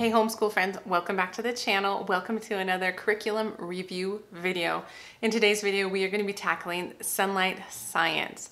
Hey homeschool friends, welcome back to the channel. Welcome to another curriculum review video. In today's video, we are going to be tackling Sunlight Science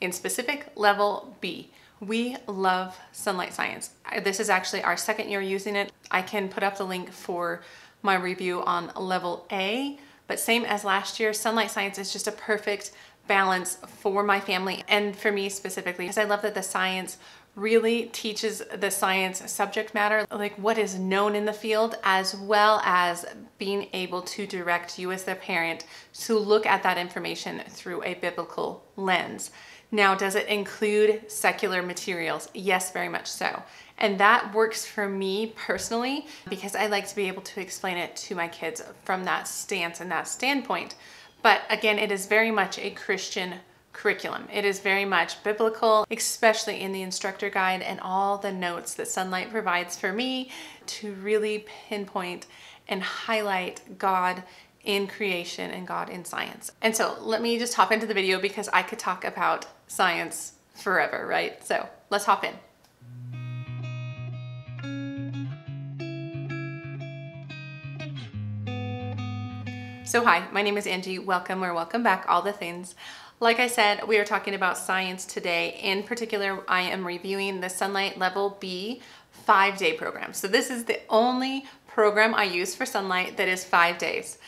in specific level B. We love Sunlight Science. This is actually our second year using it. I can put up the link for my review on level A, but same as last year, Sunlight Science is just a perfect balance for my family and for me specifically, because I love that the science really teaches the science subject matter, like what is known in the field, as well as being able to direct you as the parent to look at that information through a biblical lens. Now, does it include secular materials? Yes, very much so. And that works for me personally because I like to be able to explain it to my kids from that stance and that standpoint. But again, it is very much a Christian curriculum. It is very much biblical, especially in the instructor guide and all the notes that Sunlight provides for me to really pinpoint and highlight God in creation and God in science. And so let me just hop into the video because I could talk about science forever, right? So let's hop in. So hi, my name is Angie. Welcome or welcome back, all the things. Like I said, we are talking about science today. In particular, I am reviewing the Sunlight Level B 5-day program. So this is the only program I use for Sunlight that is 5 days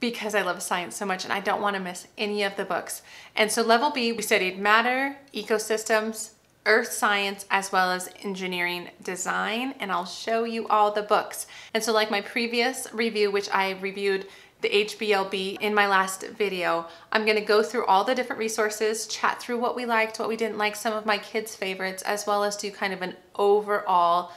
because I love science so much and I don't want to miss any of the books. And so Level B, we studied matter, ecosystems, earth science, as well as engineering design, and I'll show you all the books. And so like my previous review, which I reviewed the HBL-B in my last video, I'm gonna go through all the different resources, chat through what we liked, what we didn't like, some of my kids' favorites, as well as do kind of an overall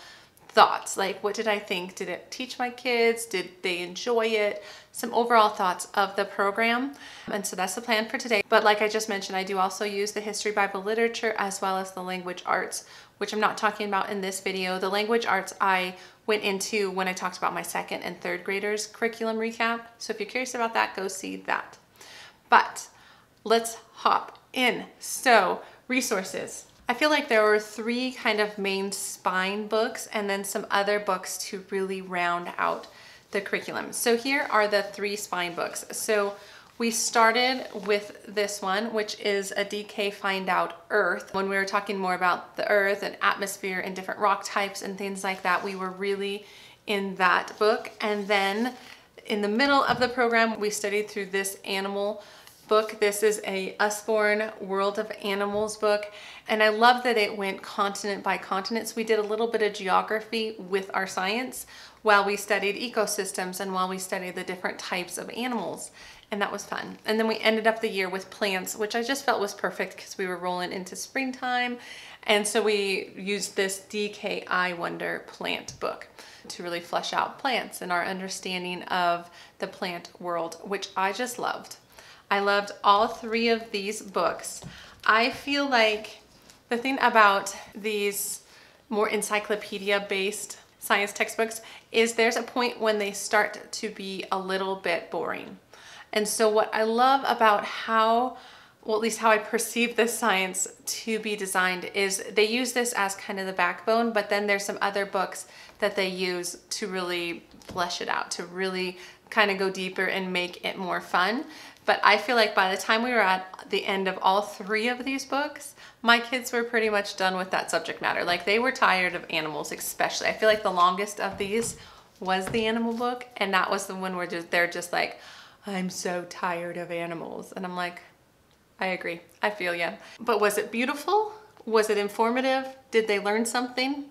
thoughts. Like, what did I think? Did it teach my kids? Did they enjoy it? Some overall thoughts of the program. And so that's the plan for today. But like I just mentioned, I do also use the history, Bible, literature, as well as the language arts, which I'm not talking about in this video. The language arts I went into when I talked about my second and third graders curriculum recap. So if you're curious about that, go see that. But let's hop in. So resources. I feel like there were three kind of main spine books and then some other books to really round out the curriculum. So here are the three spine books. So we started with this one, which is a DK Find Out Earth. When we were talking more about the earth and atmosphere and different rock types and things like that, we were really in that book. And then in the middle of the program, we studied through this animal book. This is a Usborne World of Animals book. And I love that it went continent by continent. So we did a little bit of geography with our science while we studied ecosystems and while we studied the different types of animals. And that was fun. And then we ended up the year with plants, which I just felt was perfect because we were rolling into springtime. And so we used this DK I Wonder plant book to really flesh out plants and our understanding of the plant world, which I just loved. I loved all three of these books. I feel like the thing about these more encyclopedia-based science textbooks is there's a point when they start to be a little bit boring. And so what I love about how, well, at least how I perceive this science to be designed is they use this as kind of the backbone, but then there's some other books that they use to really flesh it out, to really kind of go deeper and make it more fun. But I feel like by the time we were at the end of all three of these books, my kids were pretty much done with that subject matter. Like they were tired of animals, especially. I feel like the longest of these was the animal book. And that was the one where they're just like, I'm so tired of animals. And I'm like, I agree, I feel ya. But was it beautiful? Was it informative? Did they learn something?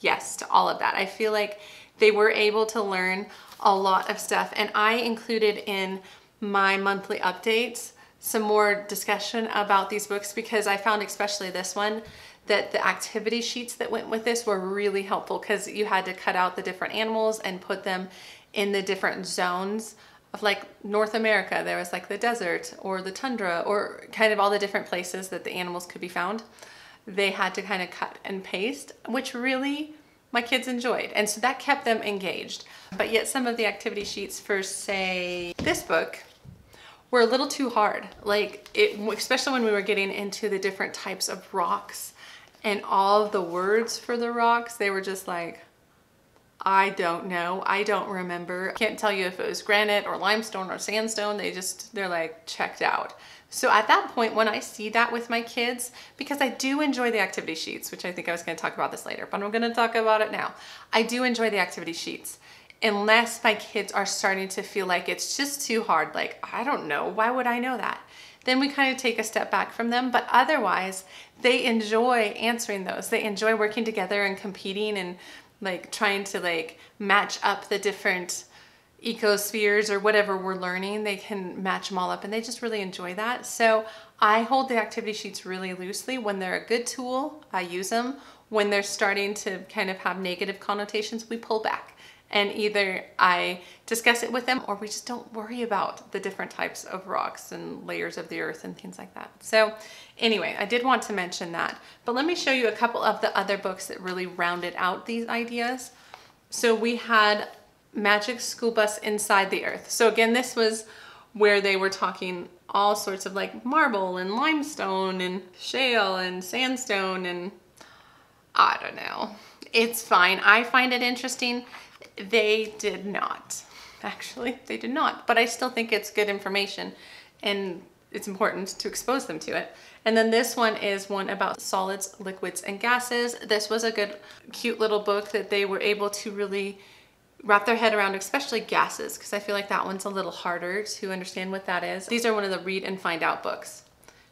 Yes, to all of that. I feel like they were able to learn a lot of stuff. And I included in my monthly updates some more discussion about these books because I found, especially this one, that the activity sheets that went with this were really helpful because you had to cut out the different animals and put them in the different zones of like North America. There was like the desert or the tundra or kind of all the different places that the animals could be found. They had to kind of cut and paste, which really my kids enjoyed. And so that kept them engaged. But yet some of the activity sheets for, say, this book were a little too hard. Like, especially when we were getting into the different types of rocks and all of the words for the rocks, they were just like, I don't know. I don't remember. I can't tell you if it was granite or limestone or sandstone. They're like checked out. So at that point, when I see that with my kids, because I do enjoy the activity sheets, which I think I was going to talk about this later, but I'm going to talk about it now. I do enjoy the activity sheets, unless my kids are starting to feel like it's just too hard. Like, I don't know. Why would I know that? Then we kind of take a step back from them. But otherwise, they enjoy answering those. They enjoy working together and competing and like trying to like match up the different ecospheres or whatever we're learning. They can match them all up and they just really enjoy that. So I hold the activity sheets really loosely. When they're a good tool, I use them. When they're starting to kind of have negative connotations, we pull back. And either I discuss it with them or we just don't worry about the different types of rocks and layers of the earth and things like that. So anyway, I did want to mention that, but let me show you a couple of the other books that really rounded out these ideas. So we had Magic School Bus Inside the Earth. So again, this was where they were talking all sorts of like marble and limestone and shale and sandstone and I don't know. It's fine. I find it interesting. They did not. Actually, they did not. But I still think it's good information and it's important to expose them to it. And then this one is one about solids, liquids, and gases. This was a good, cute little book that they were able to really wrap their head around, especially gases, because I feel like that one's a little harder to understand what that is. These are one of the read and find out books.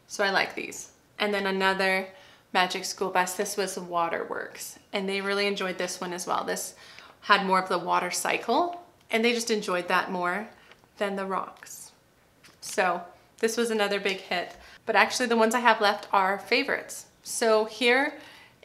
So I like these. And then another Magic School Bus. This was Waterworks. And they really enjoyed this one as well. This had more of the water cycle and they just enjoyed that more than the rocks. So this was another big hit, but actually the ones I have left are favorites. So here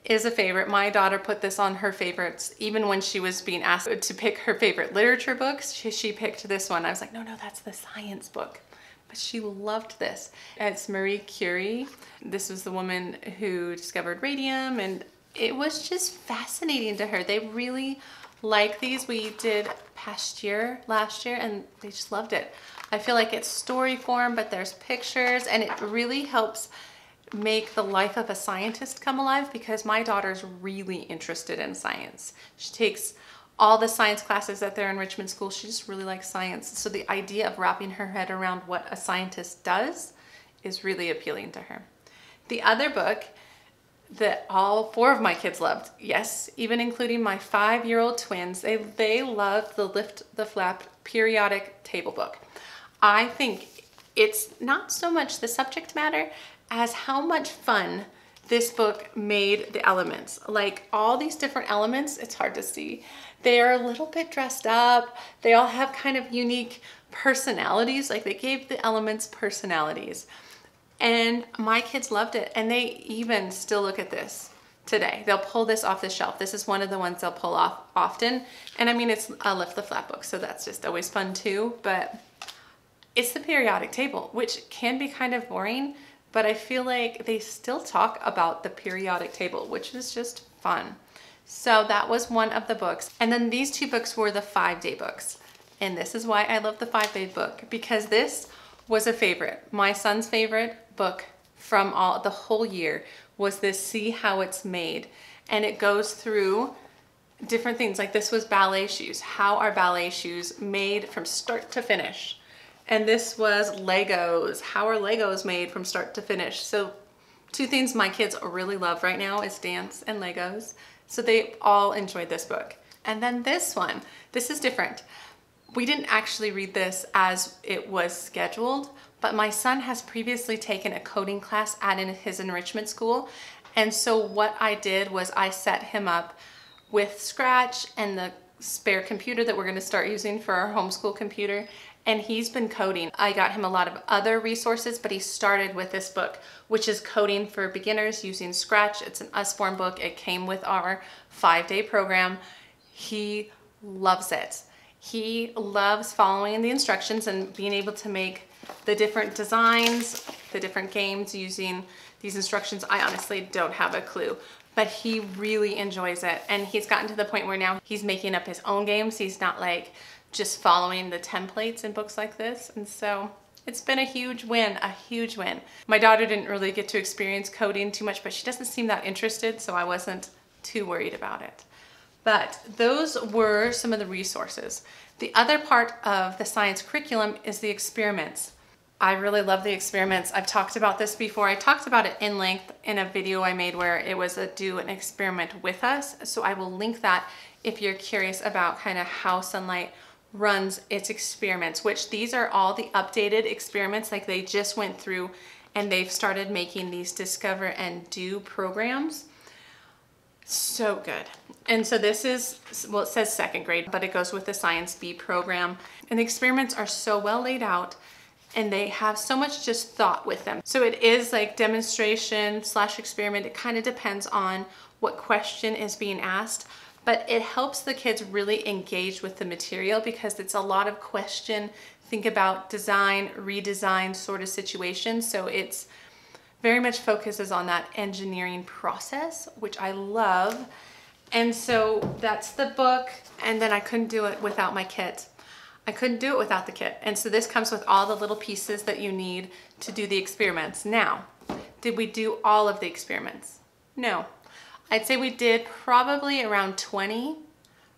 is a favorite. My daughter put this on her favorites. Even when she was being asked to pick her favorite literature books, she picked this one. I was like, no, that's the science book. But she loved this. It's Marie Curie. This was the woman who discovered radium, and it was just fascinating to her. They really like these. We did Pasteur last year and they just loved it. I feel like it's story form, but there's pictures and it really helps make the life of a scientist come alive, because my daughter's really interested in science. She takes all the science classes that they're in Richmond School. She just really likes science. So the idea of wrapping her head around what a scientist does is really appealing to her. The other book that all four of my kids loved. Yes, even including my 5-year-old twins. They loved the Lift the Flap Periodic Table Book. I think it's not so much the subject matter as how much fun this book made the elements. Like all these different elements, it's hard to see. They are a little bit dressed up. They all have kind of unique personalities. Like they gave the elements personalities. And my kids loved it, and they even still look at this today. They'll pull this off the shelf. This is one of the ones they'll pull off often. And I mean, it's a Lift the Flap book, so that's just always fun too, but it's the periodic table, which can be kind of boring, but I feel like they still talk about the periodic table, which is just fun. So that was one of the books. And then these two books were the 5-day books. And this is why I love the 5-day book, because this was a favorite. My son's favorite book from the whole year was this See How It's Made. And it goes through different things. Like this was ballet shoes. How are ballet shoes made from start to finish? And this was Legos. How are Legos made from start to finish? So two things my kids really love right now is dance and Legos. So they all enjoyed this book. And then this one, this is different. We didn't actually read this as it was scheduled, but my son has previously taken a coding class at his enrichment school. And so what I did was I set him up with Scratch and the spare computer that we're going to start using for our homeschool computer. And he's been coding. I got him a lot of other resources, but he started with this book, which is Coding for Beginners Using Scratch. It's an Usborne book. It came with our 5-day program. He loves it. He loves following the instructions and being able to make the different designs, the different games using these instructions. I honestly don't have a clue, but he really enjoys it. And he's gotten to the point where now he's making up his own games. He's not like just following the templates in books like this. And so it's been a huge win, a huge win. My daughter didn't really get to experience coding too much, but she doesn't seem that interested, so I wasn't too worried about it. But those were some of the resources. The other part of the science curriculum is the experiments. I really love the experiments. I've talked about this before. I talked about it in length in a video I made where it was a do an experiment with us. So I will link that if you're curious about kind of how Sonlight runs its experiments, which these are all the updated experiments. Like they just went through and they've started making these discover and do programs. So good. And so this is, well, it says second grade, but it goes with the Science B program. And the experiments are so well laid out. And they have so much just thought with them. So it is like demonstration / experiment. It kind of depends on what question is being asked, but it helps the kids really engage with the material because it's a lot of question, think about design, redesign sort of situation. So it's very much focuses on that engineering process, which I love. And so that's the book. And then I couldn't do it without my kit. I couldn't do it without the kit. And so this comes with all the little pieces that you need to do the experiments. Now, did we do all of the experiments? No. I'd say we did probably around 20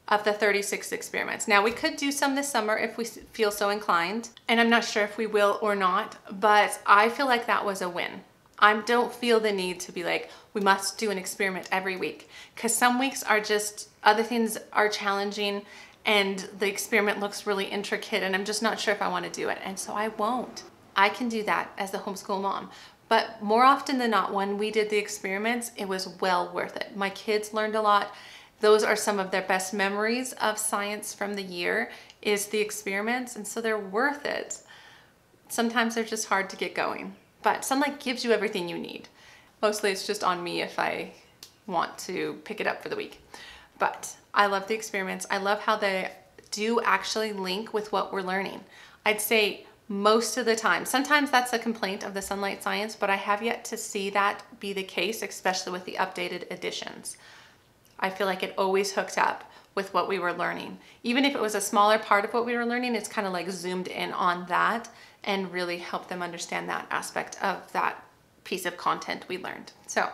of the 36 experiments. Now we could do some this summer if we feel so inclined, and I'm not sure if we will or not, but I feel like that was a win. I don't feel the need to be like, we must do an experiment every week, because some weeks are just, other things are challenging, and the experiment looks really intricate and I'm just not sure if I want to do it, and so I won't. I can do that as the homeschool mom, but more often than not, when we did the experiments, it was well worth it. My kids learned a lot. Those are some of their best memories of science from the year is the experiments, and so they're worth it. Sometimes they're just hard to get going, but Sonlight gives you everything you need. Mostly it's just on me if I want to pick it up for the week, but I love the experiments. I love how they do actually link with what we're learning. I'd say most of the time. Sometimes that's a complaint of the Sonlight Science, but I have yet to see that be the case, especially with the updated editions. I feel like it always hooked up with what we were learning. Even if it was a smaller part of what we were learning, it's kind of like zoomed in on that and really helped them understand that aspect of that piece of content we learned. So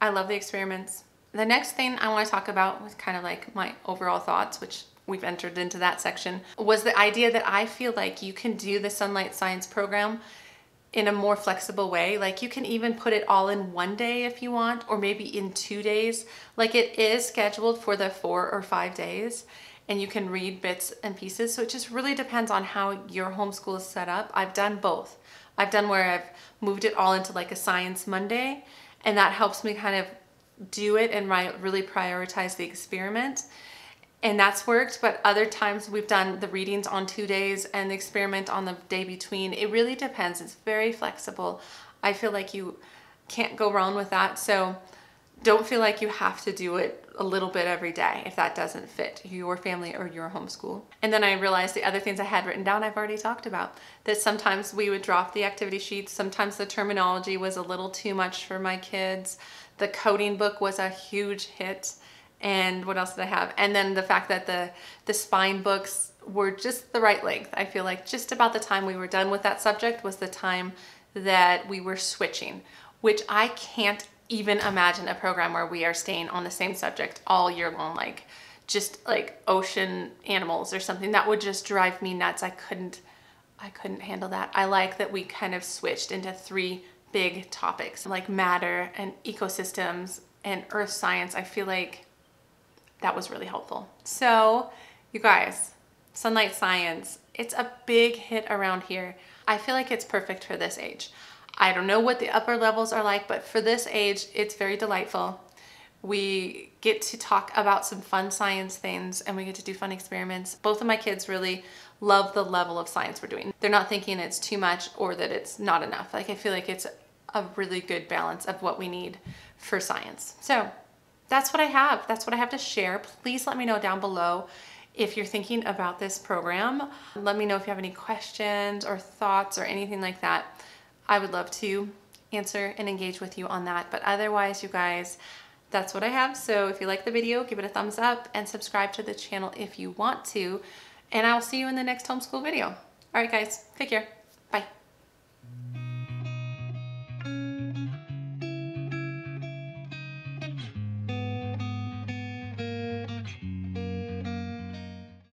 I love the experiments. The next thing I want to talk about was kind of like my overall thoughts, which we've entered into that section, was the idea that I feel like you can do the Sonlight Science program in a more flexible way. Like you can even put it all in one day if you want, or maybe in 2 days. Like it is scheduled for the 4 or 5 days and you can read bits and pieces. So it just really depends on how your homeschool is set up. I've done both. I've done where I've moved it all into like a Science Monday, and that helps me kind of do it and really prioritize the experiment, and that's worked. But other times we've done the readings on 2 days and the experiment on the day between. It really depends. It's very flexible. I feel like you can't go wrong with that, so don't feel like you have to do it a little bit every day if that doesn't fit your family or your homeschool. And then I realized the other things I had written down I've already talked about, that sometimes we would drop the activity sheets, sometimes the terminology was a little too much for my kids. The coding book was a huge hit. And what else did I have? And then the fact that the spine books were just the right length. I feel like just about the time we were done with that subject was the time that we were switching, which I can't even imagine a program where we are staying on the same subject all year long, like just like ocean animals or something. That would just drive me nuts. I couldn't handle that. I like that we kind of switched into 3 big topics like matter and ecosystems and earth science. I feel like that was really helpful. So you guys, Sonlight Science, it's a big hit around here. I feel like it's perfect for this age. I don't know what the upper levels are like, but for this age, it's very delightful. We get to talk about some fun science things and we get to do fun experiments. Both of my kids really love the level of science we're doing. They're not thinking it's too much or that it's not enough. Like I feel like it's a really good balance of what we need for science. So that's what I have. That's what I have to share. Please let me know down below if you're thinking about this program. Let me know if you have any questions or thoughts or anything like that. I would love to answer and engage with you on that. But otherwise, you guys, that's what I have. So if you like the video, give it a thumbs up and subscribe to the channel if you want to. And I'll see you in the next homeschool video. All right, guys, take care. Bye.